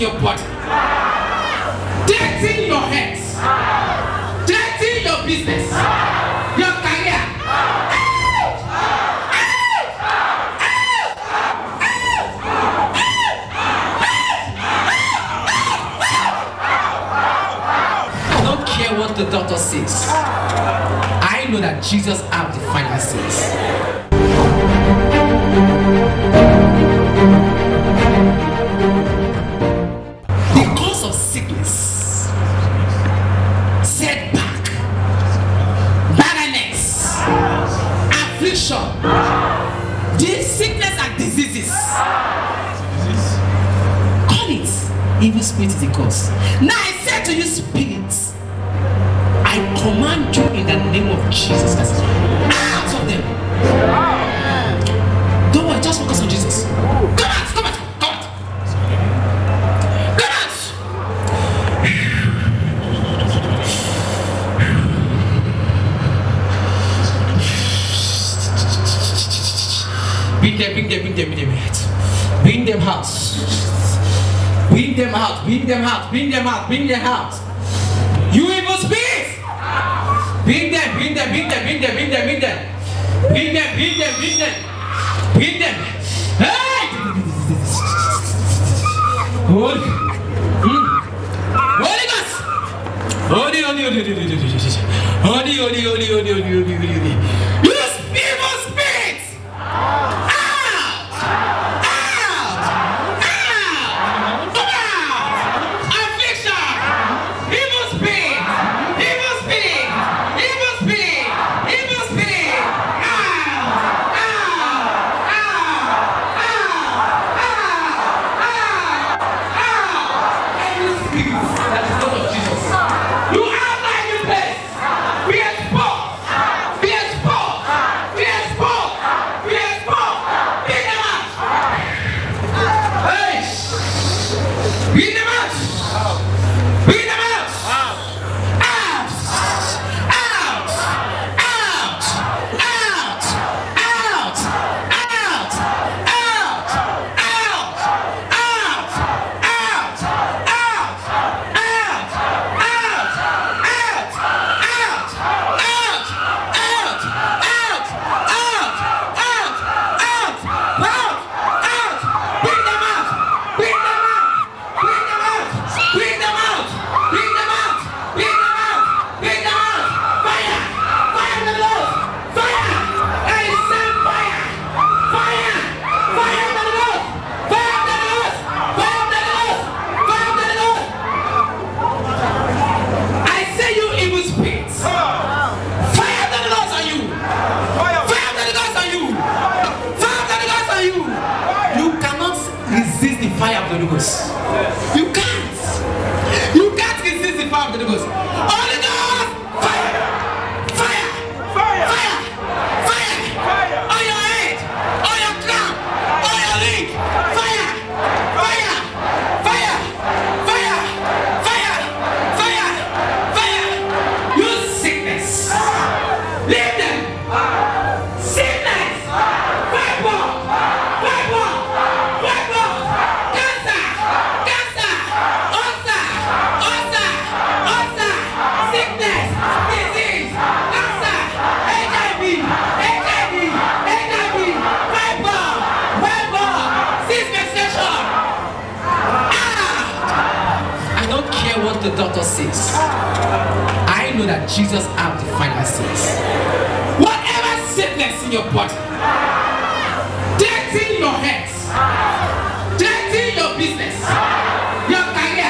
dirtying your body, dirtying your heads, dirtying your business, your career. I don't care what the doctor says. I know that Jesus has the final say. The cause of sickness, setback, barrenness, affliction, these sickness and diseases, call it, evil spirit is the cause. Now I say to you, spirits, I command you in the name of Jesus Christ, out of them. Just focus on Jesus. Come out, come out, come out. Come out. Bring them, bring them, bring them, bring them out. Bring them out. Bring them out, bring them out, bring them out, bring them out. You evil spirits! Bring them, bring them, bring them, bring them, bring them, bring them. Bring them, bring them, bring them. Bring them. Hey! Holy. Holy Ghost. Holy, holy, holy, holy, holy, holy, holy, holy, holy, holy, holy, holy. You evil spirits! Out! Out! Out! Come out! Affliction! Evil spirit! Evil spirit! Evil spirit! Evil spirit! Out! The doctor says, I know that Jesus has the final say. Whatever sickness in your body, dirty your heads, dirty your business, your career,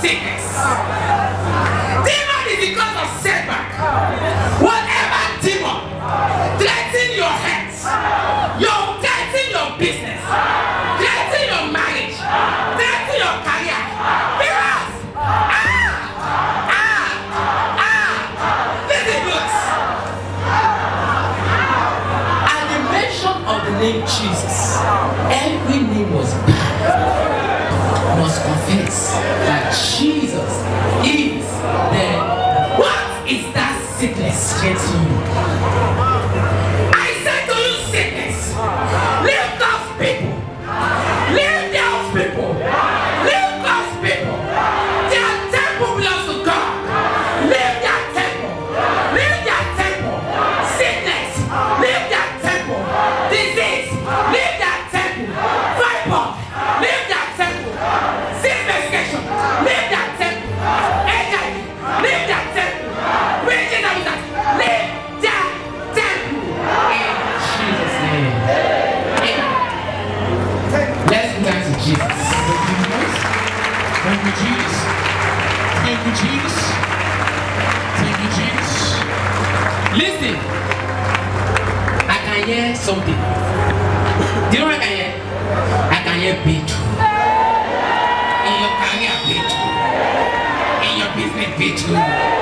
sickness. name Jesus. Every name was bad. Must confess that Jesus is there. What is that sickness getting you? I said to you, sickness, leave those people. Leave those people. Leave those people. Their temple belongs to God. Leave their temple. Leave their temple. Sickness, leave their temple. Disease, leave their temple. Fibroid, leave their temple. Sin, leave their temple. Agony, leave their temple. Region of that, leave their temple. In Jesus' name. Let's go back to Jesus. Thank you, Jesus. Thank you, Jesus. Thank you, Jesus. Listen. I can hear something. Do you know what I can hear? I can hear breakthrough. In your career, breakthrough. In your business, breakthrough.